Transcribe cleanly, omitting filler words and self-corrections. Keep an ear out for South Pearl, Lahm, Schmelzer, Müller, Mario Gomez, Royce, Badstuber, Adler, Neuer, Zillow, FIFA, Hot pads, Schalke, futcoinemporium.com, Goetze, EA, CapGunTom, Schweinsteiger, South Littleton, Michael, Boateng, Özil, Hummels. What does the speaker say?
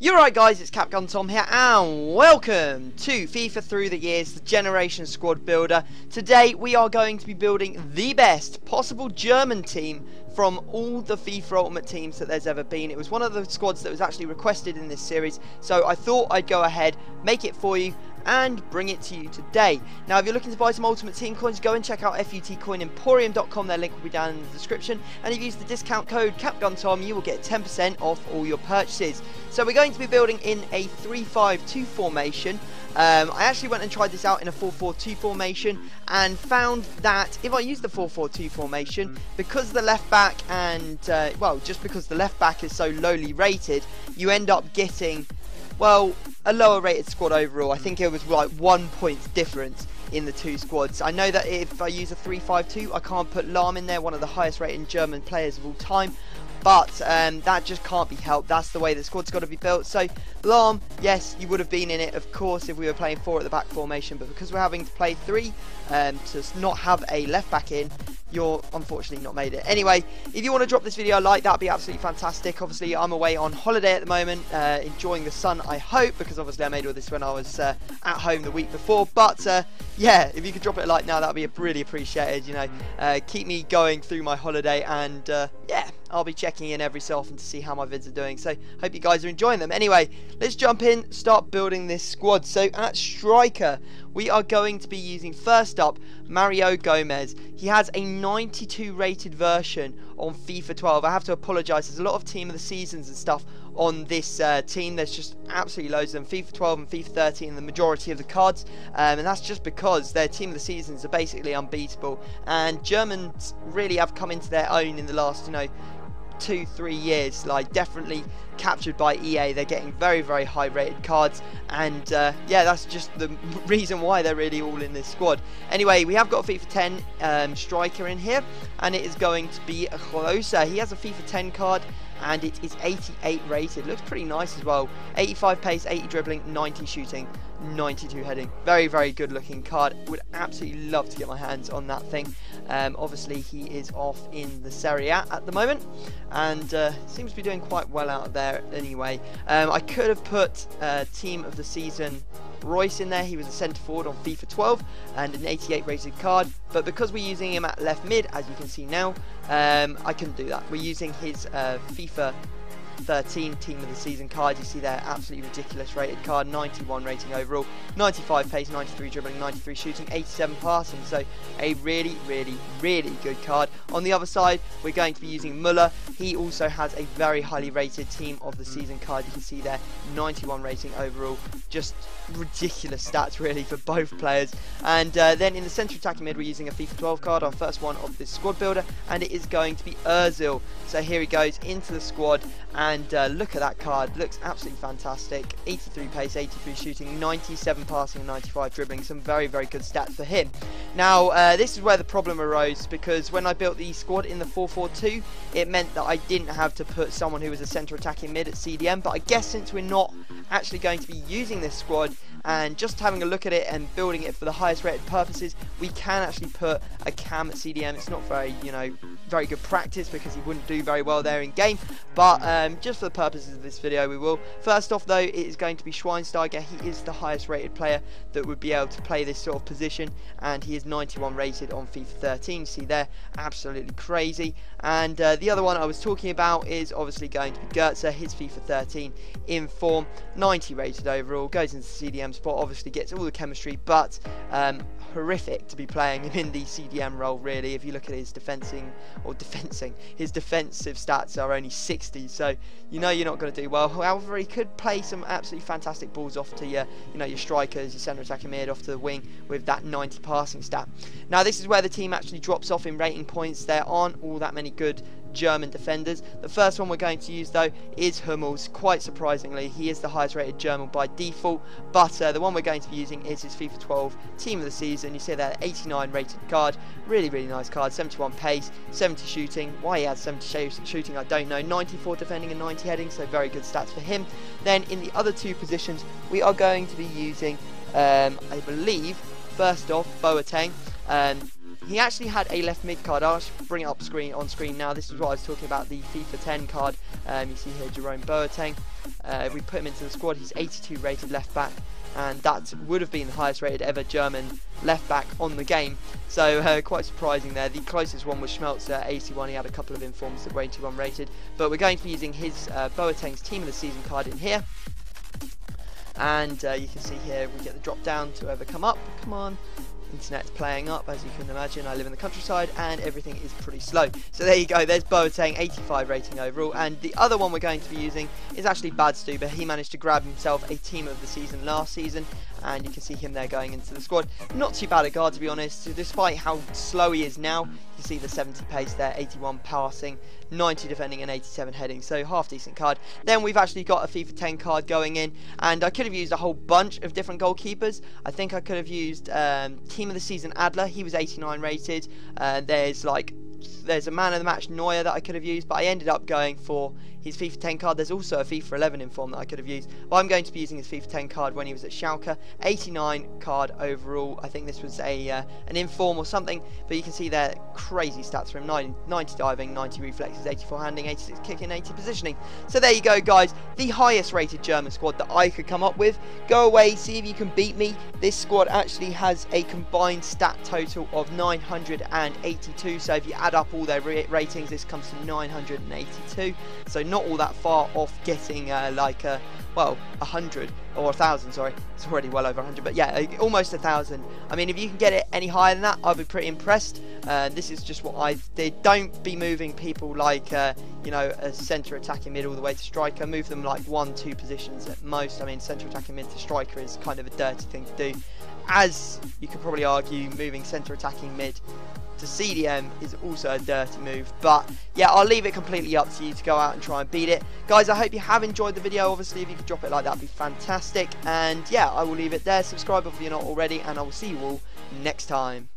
You're right, guys, it's CapGunTom here, and welcome to FIFA Through the Years, the Generation Squad Builder. Today, we are going to be building the best possible German team from all the FIFA Ultimate teams that there's ever been. It was one of the squads that was actually requested in this series, so I thought I'd go ahead, make it for you, and bring it to you today. Now, if you're looking to buy some Ultimate Team coins, go and check out futcoinemporium.com. Their link will be down in the description. And if you use the discount code CapGunTom, you will get 10% off all your purchases. So we're going to be building in a 3-5-2 formation. I actually went and tried this out in a 4-4-2 formation and found that if I use the 4-4-2 formation, because the left back and well, just because the left back is so lowly rated, you end up getting, well, a lower rated squad overall. I think it was like 1 point difference in the two squads. I know that if I use a 3-5-2, I can't put Lahm in there, one of the highest rated German players of all time, but that just can't be helped. That's the way the squad's got to be built. So Lahm, yes, you would have been in it, of course, if we were playing four at the back formation, but because we're having to play three to not have a left back in, you're unfortunately not made it. Anyway, if you want to drop this video a like, that'd be absolutely fantastic. Obviously, I'm away on holiday at the moment, enjoying the sun, I hope, because obviously I made all this when I was at home the week before. But yeah, if you could drop it a like now, that'd be really appreciated. You know, keep me going through my holiday, and yeah, I'll be checking in every so often to see how my vids are doing. So hope you guys are enjoying them. Anyway, let's jump in, start building this squad. So at striker, we are going to be using, first up, Mario Gomez. He has a 92 rated version on FIFA 12. I have to apologise, there's a lot of team of the seasons and stuff on this team. There's just absolutely loads of them, FIFA 12 and FIFA 13, the majority of the cards, and that's just because their team of the seasons are basically unbeatable, and Germans really have come into their own in the last, you know, 2-3 years, like definitely captured by EA. They're getting very, very high rated cards, and yeah, that's just the reason why they're really all in this squad. Anyway, we have got a FIFA 10 striker in here, and it is going to be Royce. He has a FIFA 10 card, and it is 88 rated. Looks pretty nice as well. 85 pace, 80 dribbling, 90 shooting, 92 heading. Very, very good looking card. Would absolutely love to get my hands on that thing. Obviously, he is off in the Serie A at the moment, and seems to be doing quite well out there anyway. I could have put team of the season Royce in there. He was a centre forward on FIFA 12 and an 88 rated card, but because we're using him at left mid, as you can see now, I couldn't do that. We're using his FIFA 13 team of the season card. You see there, absolutely ridiculous rated card, 91 rating overall, 95 pace, 93 dribbling, 93 shooting, 87 passing. So a really, really, really good card. On the other side, we're going to be using Müller. He also has a very highly rated team of the season card. You can see there, 91 rating overall. Just ridiculous stats really for both players. And then in the central attacking mid, we're using a FIFA 12 card, our first one of this squad builder, and it is going to be Özil. So here he goes into the squad, and look at that card, looks absolutely fantastic. 83 pace, 83 shooting, 97 passing, 95 dribbling. Some very, very good stats for him. Now this is where the problem arose, because when I built the squad in the 4-4-2, it meant that I didn't have to put someone who was a central attacking mid at CDM, but I guess since we're not actually going to be using this squad, and just having a look at it and building it for the highest rated purposes, we can actually put a cam at CDM. It's not very, you know, very good practice, because he wouldn't do very well there in game, but just for the purposes of this video, we will. First off though, it is going to be Schweinsteiger. He is the highest rated player that would be able to play this sort of position, and he is 91 rated on FIFA 13. See there, absolutely crazy. And the other one I was talking about is obviously going to be Goetze. His FIFA 13 in form, 90 rated overall, goes into CDM spot, obviously gets all the chemistry, but horrific to be playing him in the CDM role really. If you look at his defensive stats are only 60, so you know you're not going to do well. However, he could play some absolutely fantastic balls off to your, you know, your strikers, your centre attacking mid, off to the wing with that 90 passing stat. Now this is where the team actually drops off in rating points. There aren't all that many good German defenders. The first one we're going to use though is Hummels. Quite surprisingly, he is the highest rated German by default, but the one we're going to be using is his FIFA 12 team of the season. You see that 89 rated card, really, really nice card, 71 pace, 70 shooting. Why he has 70 shooting I don't know, 94 defending and 90 heading, so very good stats for him. Then in the other two positions, we are going to be using I believe first off Boateng. He actually had a left mid card. I'll bring it up on screen now. This is what I was talking about, the FIFA 10 card. You see here Jerome Boateng. We put him into the squad. He's 82 rated left back, and that would have been the highest rated ever German left back on the game. So quite surprising there. The closest one was Schmelzer, 81. He had a couple of informs that were 81 rated, but we're going to be using his Boateng's team of the season card in here. And you can see here we get the drop down to overcome up. Come on. Internet's playing up, as you can imagine. I live in the countryside and everything is pretty slow. So there you go, there's Boateng, 85 rating overall. And the other one we're going to be using is actually Badstuber. He managed to grab himself a team of the season last season, and you can see him there going into the squad. Not too bad a guard, to be honest. So despite how slow he is now, you see the 70 pace there, 81 passing, 90 defending and 87 heading, so half decent card. Then we've actually got a FIFA 10 card going in, and I could have used a whole bunch of different goalkeepers. I think I could have used team of the season Adler. He was 89 rated. There's a man of the match Neuer that I could have used, but I ended up going for his FIFA 10 card. There's also a FIFA 11 inform that I could have used, but I'm going to be using his FIFA 10 card when he was at Schalke. 89 card overall. I think this was a an inform or something, but you can see there crazy stats for him. 90 diving, 90 reflexes, 84 handling, 86 kicking, 80 positioning. So there you go, guys. The highest rated German squad that I could come up with. Go away, see if you can beat me. This squad actually has a combined stat total of 982. So if you add up all their ratings, this comes to 982, so not all that far off getting well, 100 or 1,000, sorry. It's already well over 100, but yeah, almost 1,000. I mean, if you can get it any higher than that, I'll be pretty impressed. This is just what I did. Don't be moving people like, you know, a centre attacking mid all the way to striker. Move them like 1-2 positions at most. I mean, centre attacking mid to striker is kind of a dirty thing to do. As you could probably argue, moving centre attacking mid to CDM is also a dirty move, but yeah, I'll leave it completely up to you to go out and try and beat it, guys. I hope you have enjoyed the video. Obviously, if you could drop it like that, would be fantastic. And yeah, I will leave it there. Subscribe if you're not already, and I will see you all next time.